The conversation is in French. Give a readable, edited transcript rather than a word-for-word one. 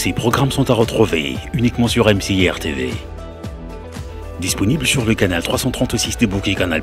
ces programmes sont à retrouver uniquement sur MCRTV. Disponible sur le canal 336 débouqué Canal+.